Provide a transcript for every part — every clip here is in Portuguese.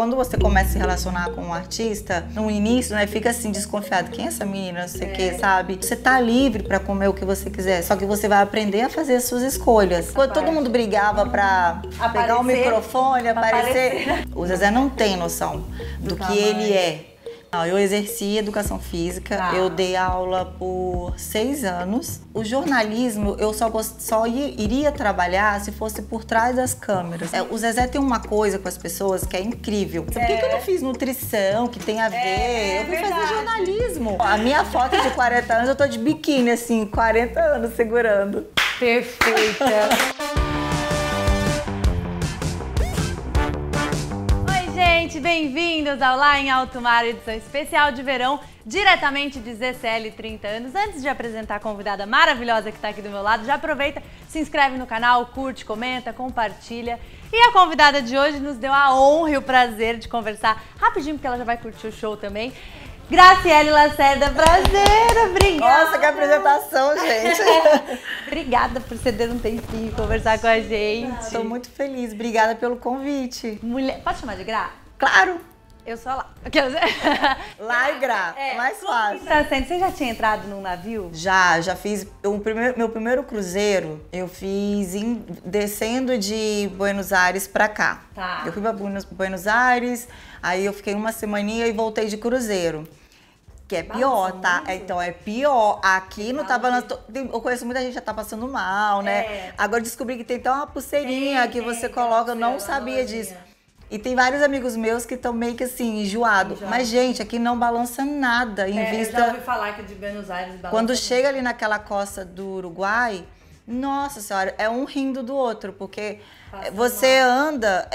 Quando você começa a se relacionar com um artista, no início, né, fica assim, desconfiado. Quem é essa menina? Não sei o que, sabe? Você tá livre pra comer o que você quiser, só que você vai aprender a fazer as suas escolhas. Quando todo mundo brigava pra aparecer, pegar o microfone, aparecer. O Zezé não tem noção do que ele é. Não, eu exerci educação física, eu dei aula por 6 anos. O jornalismo eu só iria trabalhar se fosse por trás das câmeras. É, o Zezé tem uma coisa com as pessoas que é incrível. Por que eu não fiz nutrição, que tem a ver? Eu fui fazer jornalismo. A minha foto de 40 anos, eu tô de biquíni, assim, 40 anos segurando. Perfeita. Bem-vindos ao Lá em Alto Mar, edição especial de verão, diretamente de ZCL 30 anos. Antes de apresentar a convidada maravilhosa que está aqui do meu lado, já aproveita, se inscreve no canal, curte, comenta, compartilha. E a convidada de hoje nos deu a honra e o prazer de conversar rapidinho, porque ela já vai curtir o show também. Graciele Lacerda, prazer, obrigada. Nossa, que apresentação, gente. Obrigada por ceder um tempinho e conversar com a gente. Estou muito feliz, obrigada pelo convite. Mulher, pode chamar de Gra? Claro. Eu sou lá. Lá e Gra, mais fácil. Você já tinha entrado num navio? Já fiz. Meu primeiro cruzeiro eu fiz descendo de Buenos Aires pra cá. Tá. Eu fui pra Buenos Aires, aí eu fiquei uma semaninha e voltei de cruzeiro. Que é pior, tá? Então, é pior. Aqui não tá balançando. Eu conheço muita gente que já tá passando mal, né? É. Agora descobri que tem até uma pulseirinha que você coloca, eu não sabia disso. E tem vários amigos meus que estão meio que assim, enjoados. Mas, gente, aqui não balança nada em vista... Eu já ouvi falar que de Buenos Aires balança. Quando chega ali naquela costa do Uruguai, nossa senhora, é um rindo do outro, porque você anda,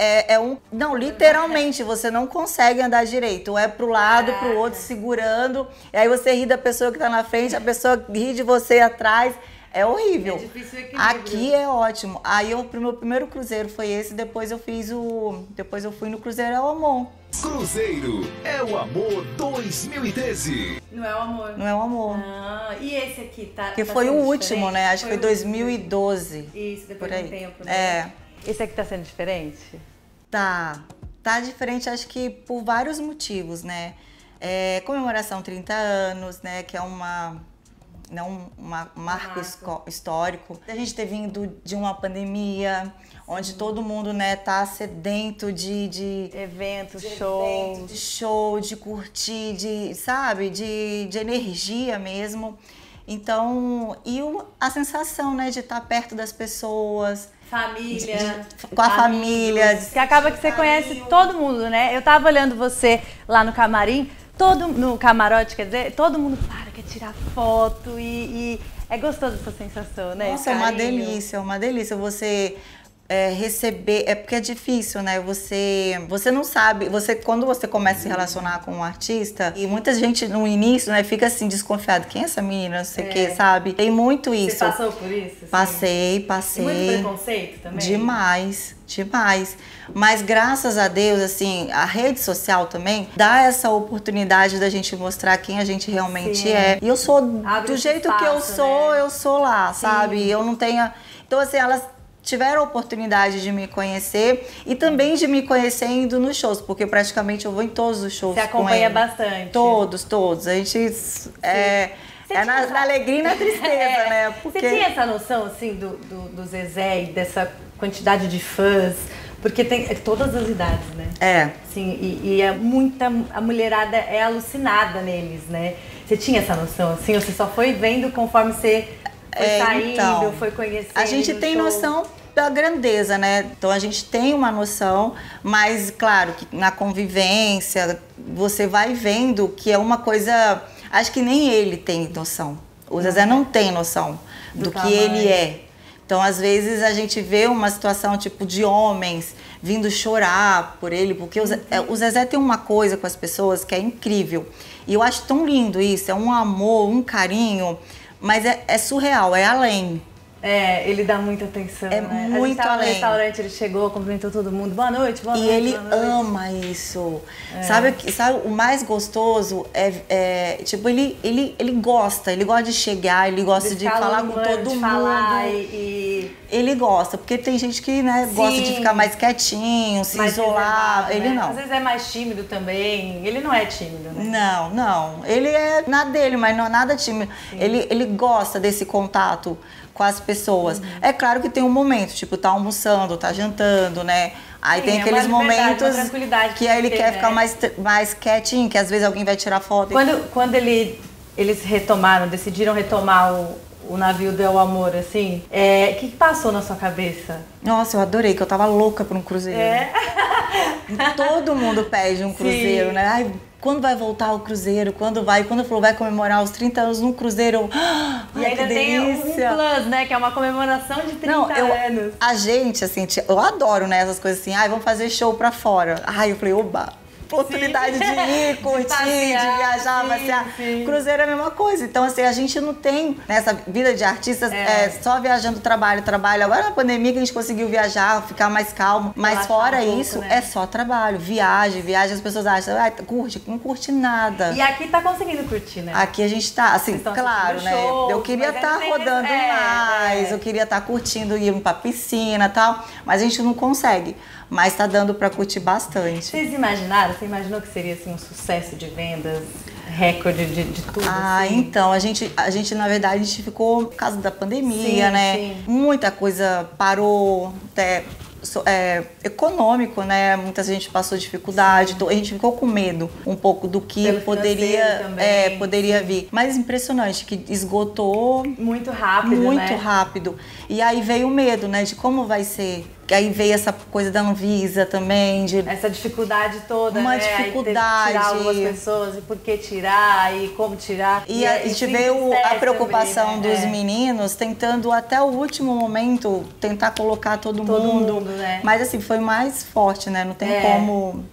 Não, literalmente, você não consegue andar direito. Ou é pro lado, pro outro, segurando. E aí você ri da pessoa que tá na frente, a pessoa ri de você atrás. É horrível. É difícil equilíbrio. Aqui é ótimo. Aí o meu primeiro cruzeiro foi esse, depois eu fiz o... Depois eu fui no Cruzeiro ao Amor. Cruzeiro é o Amor 2013. Não é o Amor. Não é o Amor. Ah, e esse aqui tá... Que tá foi o último, né? Acho que foi 2012. Isso, depois de um tempo, né? É. Esse aqui tá sendo diferente? Tá. Tá diferente, acho que por vários motivos, né? É, comemoração 30 anos, né? Que é uma... Não, um marco histórico. A gente ter vindo de uma pandemia, onde todo mundo, né, tá sedento de eventos, show, de curtir, de, sabe, de energia mesmo. Então, e a sensação, né, de estar perto das pessoas. Família. Com a família. Que acaba que você conhece todo mundo, né? Eu tava olhando você lá no camarim. No camarote, quer dizer, todo mundo quer tirar foto e é gostoso essa sensação, né? Nossa, é uma delícia você receber, porque é difícil, né? Você não sabe, quando você começa a se relacionar com um artista, e muita gente no início, né, fica assim, desconfiado, quem é essa menina, não sei o que, sabe? Tem muito isso. Você passou por isso? Assim? Passei. E muito preconceito também? Demais. Mas graças a Deus, assim, a rede social também dá essa oportunidade da gente mostrar quem a gente realmente é. E eu sou do jeito que eu sou, né? Eu sou lá, sabe? Eu não tenho... Então, assim, elas tiveram a oportunidade de me conhecer e também de me conhecer indo nos shows, porque praticamente eu vou em todos os shows. Você acompanha bastante? Todos. A gente... na alegria e na tristeza, né? Porque... Você tinha essa noção, assim, do Zezé e dessa quantidade de fãs? Porque tem todas as idades, né? É. Sim, e a mulherada é alucinada neles, né? Você tinha essa noção, assim? Ou você só foi vendo conforme você foi saindo, então, foi conhecendo? A gente tem noção da grandeza, né? Então a gente tem uma noção, mas claro que na convivência você vai vendo que é uma coisa... Acho que nem ele tem noção. O Zezé não tem noção do que ele é. Então, às vezes, a gente vê uma situação, tipo, de homens vindo chorar por ele, porque o Zezé tem uma coisa com as pessoas que é incrível. E eu acho tão lindo isso, é um amor, um carinho, mas é surreal, é além. É, ele dá muita atenção. É, né? Muito a gente tava no restaurante, ele chegou, cumprimentou todo mundo. Boa noite, boa noite. E ele ama isso. É. Sabe, o mais gostoso é tipo, ele gosta de chegar, ele gosta de falar com todo mundo. Ele gosta, porque tem gente que, né, gosta de ficar mais quietinho, se isolar. Ele não. Às vezes é mais tímido também. Ele não é tímido, né? Não, não. Ele é na dele, mas não é nada tímido. Ele gosta desse contato com as pessoas. Uhum. É claro que tem um momento, tipo, tá almoçando, tá jantando, né? Aí tem aqueles momentos que aí ele quer ficar mais quietinho, que às vezes alguém vai tirar foto. Quando eles retomaram, decidiram retomar o navio do amor, assim, o que passou na sua cabeça? Nossa, eu adorei, que eu tava louca por um cruzeiro. É? Todo mundo pede um cruzeiro, né? Ai, quando vai voltar o cruzeiro? Quando falou, vai comemorar os 30 anos num cruzeiro. Ah, e ainda tem um plus, né? Que é uma comemoração de 30 anos. A gente, assim, eu adoro, né? Essas coisas assim, ai, vamos fazer show pra fora. Ai, eu falei, oba! Oportunidade de ir, curtir, de viajar, passear. Cruzeiro é a mesma coisa. Então, assim, a gente não tem nessa vida de artistas só viajando, trabalho. Agora na pandemia que a gente conseguiu viajar, ficar mais calmo. Mas fora isso, é só trabalho. Viagem, as pessoas acham, ah, curte, não curte nada. E aqui tá conseguindo curtir, né? Aqui a gente tá, assim, claro, né? Eu queria estar rodando mais, eu queria estar curtindo, ir pra piscina e tal, mas a gente não consegue. Mas tá dando pra curtir bastante. Vocês imaginaram? Você imaginou que seria assim, um sucesso de vendas, recorde de tudo? Ah, assim? Então, a gente, na verdade, a gente ficou por causa da pandemia, né? Sim. Muita coisa parou, até econômico, né? Muita gente passou dificuldade, a gente ficou com medo um pouco do que poderia vir. Mas impressionante que esgotou muito rápido, muito rápido. E aí veio o medo, né? De como vai ser. Que aí veio essa coisa da Anvisa também, de essa dificuldade toda, uma dificuldade. Aí tirar algumas pessoas, e por que tirar, e como tirar. E a gente veio a preocupação também, né? Dos meninos, tentando até o último momento, tentar colocar todo mundo, né? Mas assim, foi mais forte, né? Não tem como,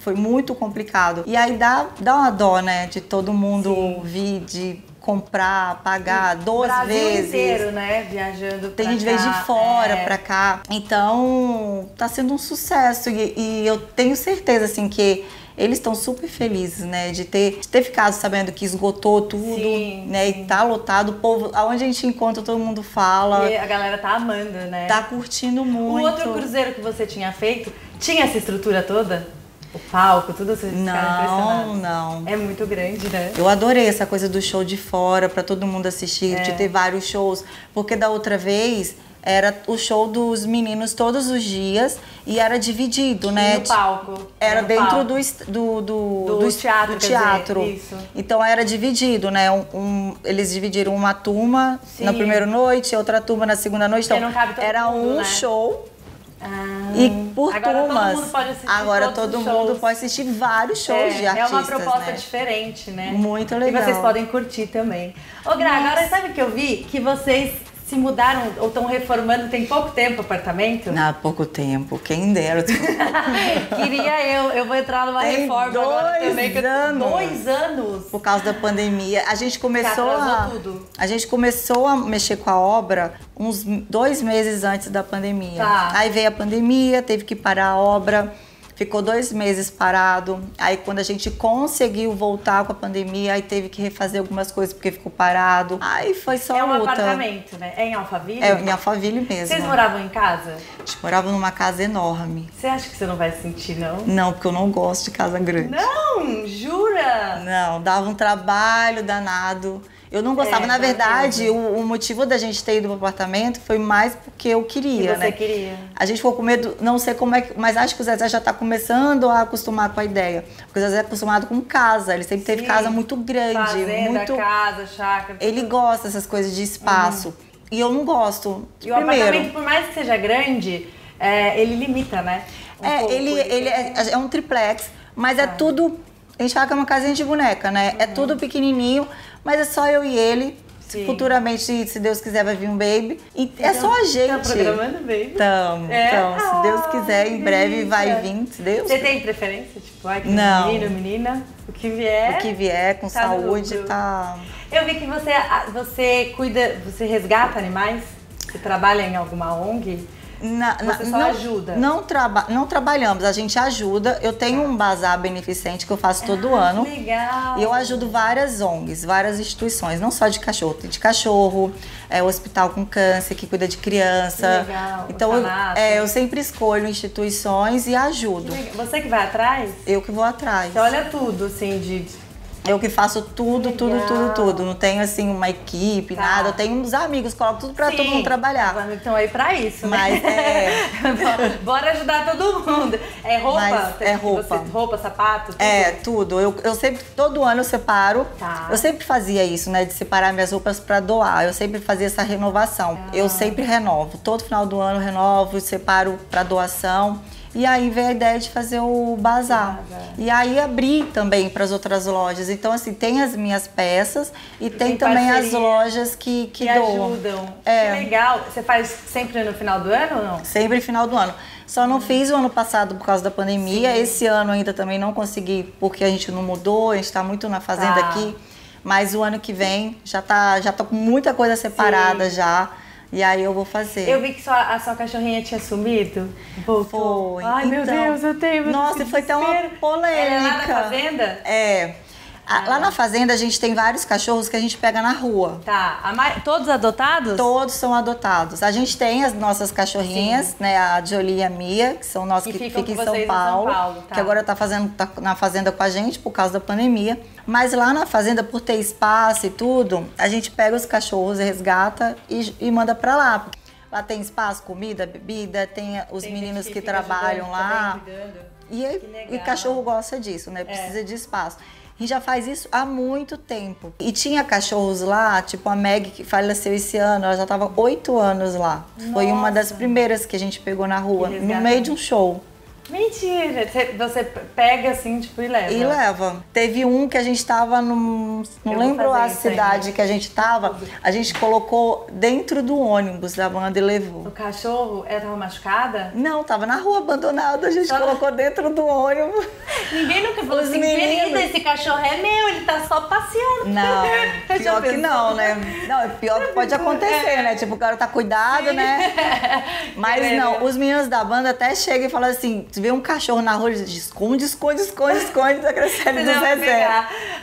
foi muito complicado. E aí dá uma dó, né? De todo mundo vir, de comprar, pagar 12 vezes. O Brasil inteiro, né? Viajando pra cá. Tem gente veio de fora pra cá. Então, tá sendo um sucesso. E eu tenho certeza, assim, que eles estão super felizes, né? De ter ficado sabendo que esgotou tudo, né? E tá lotado. O povo, aonde a gente encontra, todo mundo fala. E a galera tá amando, né? Tá curtindo muito. O outro cruzeiro que você tinha feito, tinha essa estrutura toda? O palco, tudo isso. Não, não. É muito grande, né? Eu adorei essa coisa do show de fora, pra todo mundo assistir, de ter vários shows. Porque da outra vez, era o show dos meninos todos os dias e era dividido, né? No palco. Era dentro do teatro. Isso. Então era dividido, né? Eles dividiram uma turma na primeira noite, outra turma na segunda noite. Então, não cabe todo mundo, né? Show. Ah, e por turmas, agora todo mundo pode assistir vários shows de artistas. É uma proposta diferente, né? Muito legal. E vocês podem curtir também. Ô Gra, agora sabe o que eu vi? Que vocês se mudaram ou estão reformando, tem pouco tempo o apartamento? Não, pouco tempo, quem dera. Queria eu vou entrar numa reforma agora também. Dois anos! Por causa da pandemia, a gente começou a mexer com a obra uns 2 meses antes da pandemia. Tá. Aí veio a pandemia, teve que parar a obra. Ficou 2 meses parado, aí quando a gente conseguiu voltar com a pandemia, aí teve que refazer algumas coisas porque ficou parado. Aí foi só luta. É um apartamento, né? É em Alphaville? É em Alphaville mesmo. Vocês moravam em casa? A gente morava numa casa enorme. Você acha que você não vai sentir, não? Não, porque eu não gosto de casa grande. Não? Jura? Não, dava um trabalho danado. Eu não gostava, na verdade, o motivo da gente ter ido pro apartamento foi mais porque eu queria, né? Você queria. A gente ficou com medo, não sei como é que... Mas acho que o Zezé já tá começando a acostumar com a ideia. Porque o Zezé é acostumado com casa, ele sempre teve casa muito grande. Fazenda, casa, chácara. Ele gosta dessas coisas de espaço. E eu não gosto. E o apartamento, por mais que seja grande, ele limita, né? Ele é um triplex, mas é tudo... A gente fala que é uma casinha de boneca, né? É tudo pequenininho, mas é só eu e ele. Futuramente, se Deus quiser, vai vir um baby. E então, é só a gente. Tá programando baby? Então, se Deus quiser, em breve vai vir, se Deus. Você tem preferência? Tipo, menino, menina? O que vier. O que vier, com saúde, tá... Eu vi que você resgata animais. Você trabalha em alguma ONG? Você só ajuda? Não trabalhamos, a gente ajuda. Eu tenho um bazar beneficente que eu faço todo ano. Legal! E eu ajudo várias ONGs, várias instituições, não só de cachorro. Tem de cachorro, hospital com câncer, que cuida de criança. Legal! Então eu sempre escolho instituições e ajudo. Que você que vai atrás? Eu que vou atrás. Você olha tudo, assim, eu que faço tudo. Não tenho, assim, uma equipe, nada. Eu tenho uns amigos, coloco tudo pra todo mundo trabalhar. Os amigos estão aí pra isso, né? Mas bora ajudar todo mundo. É roupa? Roupa, sapato? Tudo? É, tudo. Eu sempre, todo ano eu separo. Eu sempre fazia isso, né? De separar minhas roupas pra doar. Eu sempre fazia essa renovação. Eu sempre renovo. Todo final do ano eu renovo, separo pra doação. E aí veio a ideia de fazer o bazar. E aí abri também para as outras lojas. Então, assim, tem as minhas peças e tem também as lojas que doam. Ajudam. É. Que legal. Você faz sempre no final do ano ou não? Sempre no final do ano. Só não fiz o ano passado por causa da pandemia. Sim. Esse ano ainda também não consegui, porque a gente não mudou, a gente está muito na fazenda aqui. Mas o ano que vem já tá com muita coisa separada já. E aí eu vou fazer. Eu vi que a sua cachorrinha tinha sumido. Voltou. Foi. Ai, então, meu Deus, eu tenho. Nossa, foi até uma polêmica. Ela é lá na fazenda? É. Lá na fazenda a gente tem vários cachorros que a gente pega na rua. Todos adotados? Todos são adotados. A gente tem as nossas cachorrinhas, né? A Jolie e a Mia, que são nós que ficam em São Paulo. Que agora tá na fazenda com a gente por causa da pandemia. Mas lá na fazenda, por ter espaço e tudo, a gente pega os cachorros, resgata e manda pra lá. Lá tem espaço, comida, bebida, tem os meninos que trabalham lá. E o cachorro gosta disso, né? Precisa de espaço. A gente já faz isso há muito tempo. E tinha cachorros lá, tipo a Maggie, que faleceu esse ano, ela já estava 8 anos lá. Nossa. Foi uma das primeiras que a gente pegou na rua, no meio de um show. Mentira! Você pega assim, tipo, e leva? E leva. Teve um que a gente tava num... Não lembro a cidade que a gente tava. A gente colocou dentro do ônibus da banda e levou. O cachorro, ela tava machucada? Não, tava na rua abandonada. A gente colocou dentro do ônibus. Ninguém nunca falou assim, querida, esse cachorro é meu, ele tá só passeando. Não, pior que não, né? Não, pior que pode acontecer, né? Tipo, o cara tá cuidado, né? Mas não, os meninos da banda até chegam e falam assim... Vê um cachorro na rua, ele diz, esconde da Graciele do Zezé.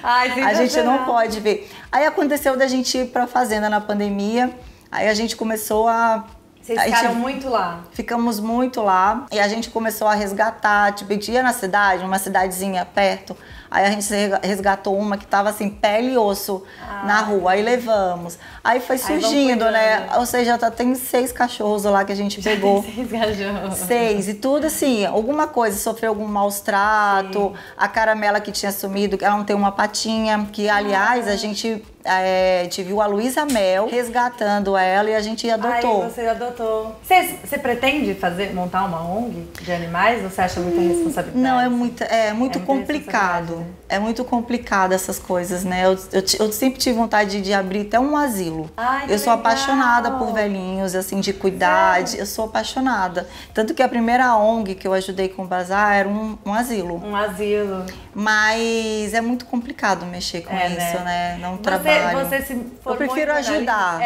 A gente não pode ver. Aí aconteceu da gente ir pra fazenda na pandemia, aí a gente começou a... Vocês ficaram muito lá? Ficamos muito lá, e a gente começou a resgatar, tipo, ia na cidade, numa cidadezinha perto, aí a gente resgatou uma que tava assim, pele e osso na rua, aí levamos. Aí foi surgindo, né? Ou seja, tem 6 cachorros lá que a gente pegou. Tem 6 cachorros. 6, e tudo assim, alguma coisa, sofreu algum maus-trato, a Caramela que tinha sumido, ela não tem uma patinha, que aliás, a gente... A gente viu a Luísa Mel resgatando ela e a gente adotou. Aí você adotou. Você pretende montar uma ONG de animais? Você acha muita responsabilidade? Não, é muito complicado. Né? É muito complicado essas coisas, né? Eu sempre tive vontade de abrir até um asilo. Ai, eu sou apaixonada por velhinhos, assim, de cuidar. Eu sou apaixonada. Tanto que a primeira ONG que eu ajudei com o bazar era um asilo. Um asilo. Mas é muito complicado mexer com isso, né? Não trabalhar. Você se formou, eu prefiro ajudar.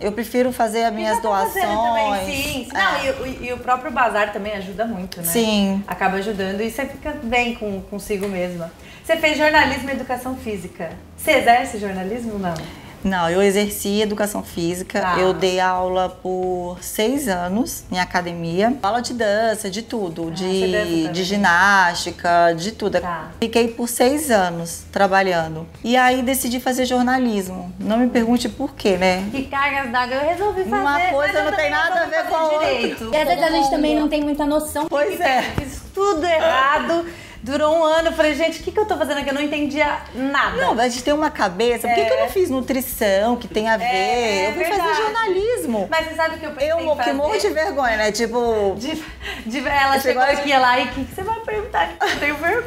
Eu prefiro fazer as minhas doações. Também, sim. Não, e o próprio bazar também ajuda muito, né? Sim. Acaba ajudando e você fica bem consigo mesma. Você fez jornalismo e educação física. Você exerce jornalismo ou não? Não, eu exerci educação física. Eu dei aula por 6 anos em academia. Aula de dança, de tudo. De ginástica, de tudo. Fiquei por 6 anos trabalhando. E aí decidi fazer jornalismo. Não me pergunte por quê, né? Que cargas d'água eu resolvi fazer. Uma coisa não tem nada a ver com a outra. E às vezes a gente também não tem muita noção. Pois é. Fiz tudo errado. Durou 1 ano, eu falei, gente, o que eu tô fazendo aqui? Eu não entendia nada. Não, a gente tem uma cabeça. Por que eu não fiz nutrição, que tem a ver? Eu fui fazer jornalismo. Mas você sabe o que eu pensei que morro de vergonha, né? Tipo... ela chegou aqui, ela, e o que você vai perguntar? Eu tenho vergonha.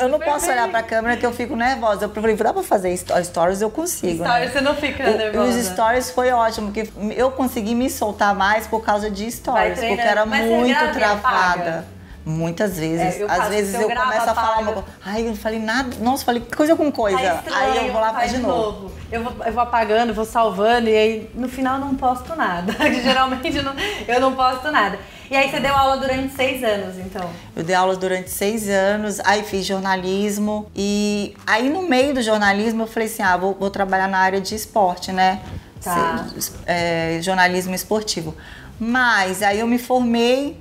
Eu não posso olhar pra câmera que eu fico nervosa. Eu falei, dá pra fazer stories, eu consigo. Stories, né? Você não fica nervosa. Os stories foi ótimo, porque eu consegui me soltar mais por causa de stories, porque era muito travada. Muitas vezes. Às vezes eu começo a falar uma coisa. Ai, eu não falei nada. Nossa, falei coisa com coisa. Tá estranho, aí eu vou lá e faz de novo. Eu vou apagando, vou salvando e aí no final não posto nada. Geralmente eu não posto nada. E aí você deu aula durante 6 anos, então? Eu dei aula durante 6 anos, aí fiz jornalismo. E aí no meio do jornalismo eu falei assim, ah, vou trabalhar na área de esporte, né? Tá. Jornalismo esportivo. Mas aí eu me formei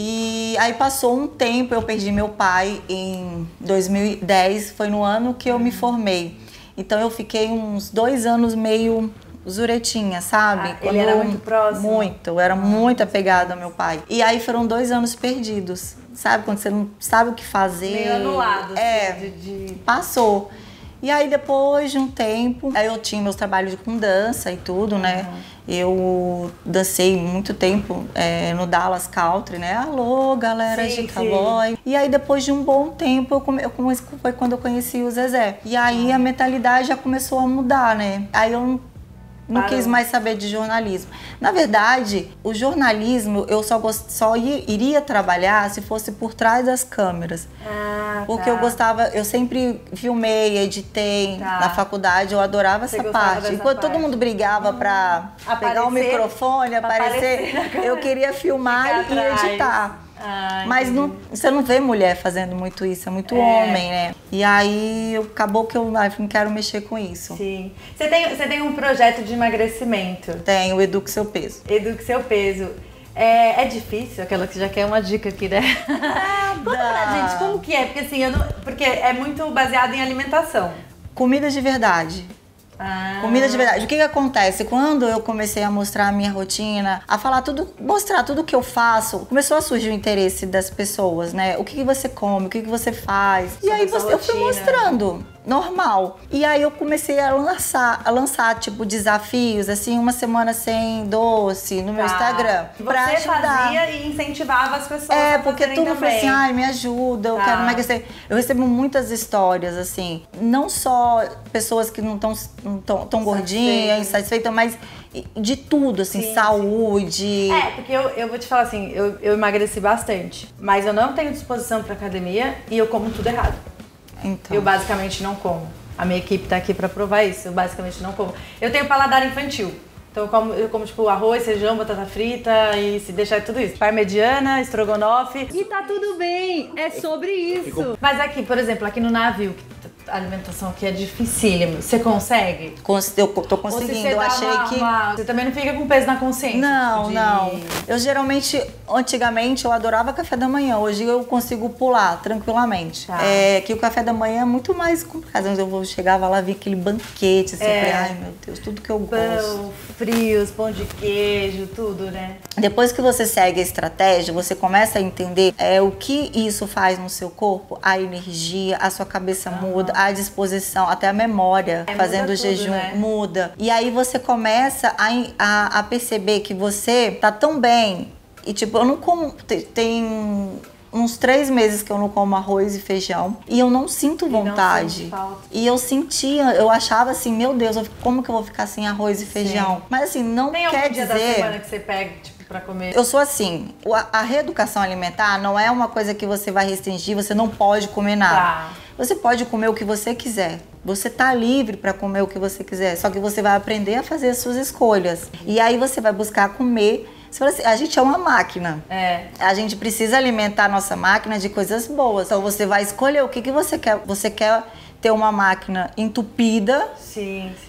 e aí passou um tempo, eu perdi meu pai em 2010, foi no ano que eu me formei. Então eu fiquei uns 2 anos meio zuretinha, sabe? Ele era muito próximo? Muito, eu era muito apegada ao meu pai. E aí foram 2 anos perdidos, sabe? Quando você não sabe o que fazer. Meio anulado. É, assim, passou. E aí depois de um tempo, aí eu tinha meus trabalhos com dança e tudo, né? Eu dancei muito tempo no Dallas Country, né? Alô, galera de cowboy. E aí depois de um bom tempo, foi quando eu conheci o Zezé. E aí a mentalidade já começou a mudar, né? Aí eu não quis mais saber de jornalismo. Na verdade, o jornalismo eu só iria trabalhar se fosse por trás das câmeras. Ah, porque eu gostava, eu sempre filmei, editei na faculdade, eu adorava essa parte. Enquanto todo mundo brigava pra pegar o microfone, aparecer, eu queria filmar e editar. Ai, mas não, você não vê mulher fazendo muito isso, é muito homem, né? E aí acabou que eu não quero mexer com isso. Sim. Você tem um projeto de emagrecimento? Tenho, Eduque Seu Peso. Eduque Seu Peso. É difícil, aquela que já quer uma dica aqui, né? Conta pra gente como que é, porque assim, porque é muito baseado em alimentação. Comida de verdade. Comida de verdade. O que acontece? Quando eu comecei a mostrar a minha rotina, a falar tudo, mostrar tudo que eu faço, começou a surgir o interesse das pessoas, né? O que você come, o que você faz. E aí eu fui mostrando, normal. E aí eu comecei a lançar tipo, desafios, assim, uma semana sem doce no meu Instagram. Pra você fazia e incentivava as pessoas a porque tudo foi assim, ai, me ajuda, eu quero emagrecer. Eu recebo muitas histórias, assim, não só pessoas que não estão tão gordinha, insatisfeita, mas de tudo, assim, sim, saúde. É, porque eu vou te falar assim, eu emagreci bastante, mas eu não tenho disposição pra academia e eu como tudo errado. Então. Eu basicamente não como. A minha equipe tá aqui pra provar isso, eu basicamente não como. Eu tenho paladar infantil, então eu como tipo arroz, feijão, batata frita e se deixar tudo isso. Parmegiana, estrogonofe. E tá tudo bem, é sobre isso. Mas aqui, por exemplo, aqui no navio, a alimentação que é dificílimo. Você consegue? Eu tô conseguindo. Eu achei que... Você também não fica com peso na consciência? Não, tipo não. Eu geralmente, antigamente, eu adorava café da manhã. Hoje eu consigo pular tranquilamente. Que o café da manhã é muito mais complicado. Eu chegava lá, vi aquele banquete, assim, eu falei, ai meu Deus, tudo que eu gosto. Frios, pão de queijo, tudo, né? Depois que você segue a estratégia, você começa a entender o que isso faz no seu corpo, a energia, a sua cabeça muda, a disposição, até a memória, fazendo jejum, né? Muda. E aí você começa a perceber que você tá tão bem. E tipo, eu não como... Tem uns 3 meses que eu não como arroz e feijão e eu não sinto vontade. Não falta. E eu sentia, eu achava assim, meu Deus, como que eu vou ficar sem arroz e feijão? Sim. Mas assim, não tem quer dizer... Tem algum dia da semana que você pega, tipo, pra comer? Eu sou assim, a reeducação alimentar não é uma coisa que você vai restringir, você não pode comer nada. Você pode comer o que você quiser. Você tá livre para comer o que você quiser, só que você vai aprender a fazer as suas escolhas. E aí você vai buscar comer. Você fala assim, a gente é uma máquina. A gente precisa alimentar a nossa máquina de coisas boas. Então você vai escolher o que você quer. Você quer ter uma máquina entupida,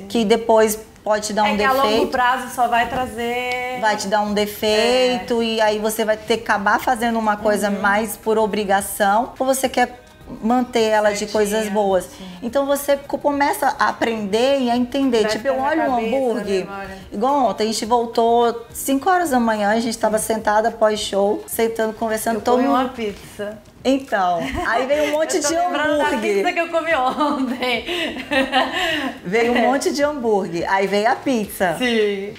que depois pode te dar um defeito. Que a longo prazo só vai trazer... Vai te dar um defeito e aí você vai ter que acabar fazendo uma coisa mais por obrigação. Ou você quer manter ela de coisas boas. Então você começa a aprender e a entender. Tipo, eu olho um hambúrguer. Igual ontem, a gente voltou 5 horas da manhã, a gente tava sentada pós-show, sentando, conversando. Eu comi uma pizza. Então, aí veio um monte de hambúrguer. Da pizza que eu comi ontem. Veio um monte de hambúrguer. Aí veio a pizza.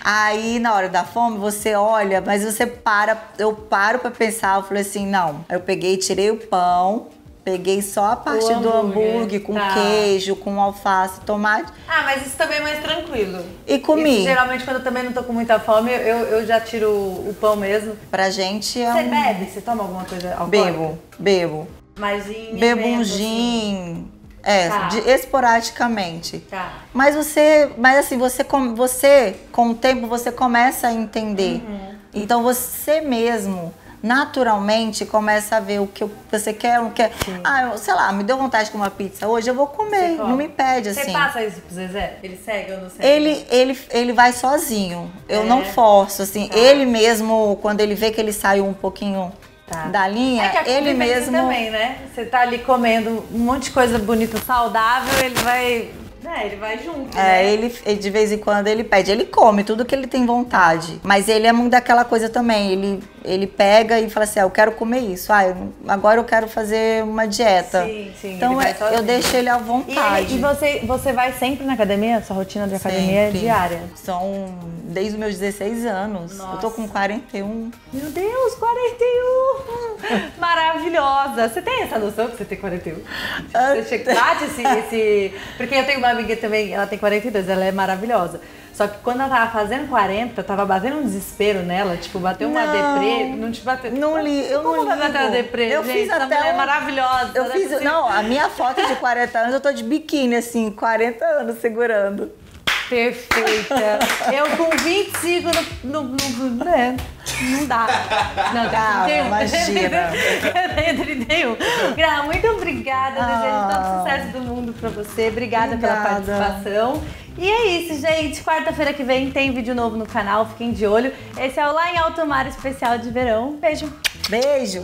Aí na hora da fome você olha, mas você para. Eu paro pra pensar, eu falei assim, não. Aí eu peguei, tirei o pão. Peguei só a parte do hambúrguer com queijo, com alface, tomate. Ah, mas isso também é mais tranquilo. E comi. Isso, geralmente quando eu também não tô com muita fome, eu já tiro o pão mesmo. Pra gente é Você bebe? Você toma alguma coisa alcoólica? Bebo. Mas em gin. Esporadicamente. Mas você, mas assim, com o tempo você começa a entender. Então você mesmo naturalmente começa a ver o que você quer, não quer. Sei lá, me deu vontade de comer uma pizza hoje, eu vou comer, não me impede assim. Você passa isso pro Zezé? Ele segue ou não segue? Ele vai sozinho, eu não forço assim. Ele mesmo, quando ele vê que ele saiu um pouquinho da linha, ele mesmo também, né? Você tá ali comendo um monte de coisa bonita, saudável, ele vai, ele vai junto, ele de vez em quando ele pede, ele come tudo que ele tem vontade, mas ele é muito daquela coisa também, ele pega e fala assim, eu quero comer isso, agora eu quero fazer uma dieta. Sim, então eu deixo ele à vontade. E você vai sempre na academia? Sua rotina de academia é diária? São desde os meus 16 anos. Nossa. Eu tô com 41. Meu Deus, 41! Maravilhosa! Você tem essa noção que você tem 41? Você bate esse... Porque eu tenho uma amiga também, ela tem 42, ela é maravilhosa. Só que quando ela tava fazendo 40, tava batendo um desespero nela, tipo, bateu uma deprê, não te bateu. Não ligo. Eu fiz até uma... maravilhosa. Eu fiz, a minha foto de 40 anos, eu tô de biquíni assim, 40 anos segurando. Perfeita. Eu com 25 não dá. Não dá, imagina. Eu tenho 31. Gra, muito obrigada, desejo todo o sucesso do mundo pra você. Obrigada pela participação. E é isso, gente. Quarta-feira que vem tem vídeo novo no canal, fiquem de olho. Esse é o Lá em Alto Mar especial de verão. Beijo. Beijo.